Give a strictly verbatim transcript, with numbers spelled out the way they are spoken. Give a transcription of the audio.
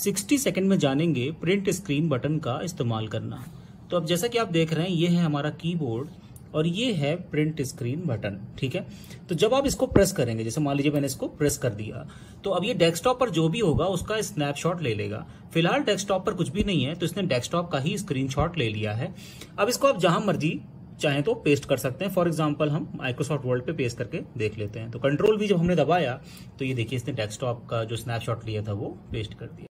साठ सेकंड में जानेंगे प्रिंट स्क्रीन बटन का इस्तेमाल करना। तो अब जैसा कि आप देख रहे हैं, ये है हमारा कीबोर्ड और ये है प्रिंट स्क्रीन बटन, ठीक है। तो जब आप इसको प्रेस करेंगे, जैसे मान लीजिए मैंने इसको प्रेस कर दिया, तो अब ये डेस्कटॉप पर जो भी होगा उसका स्नैपशॉट ले लेगा। फिलहाल डेस्कटॉप पर कुछ भी नहीं है, तो इसने डेस्कटॉप का ही स्क्रीनशॉट ले लिया है। अब इसको आप जहां मर्जी चाहे तो पेस्ट कर सकते हैं। फॉर एग्जाम्पल हम माइक्रोसॉफ्ट वर्ड पे पेस्ट करके देख लेते हैं। तो कंट्रोल भी जब हमने दबाया तो ये देखिए, इसने डेस्कटॉप का जो स्नैपशॉट लिया था वो पेस्ट कर दिया।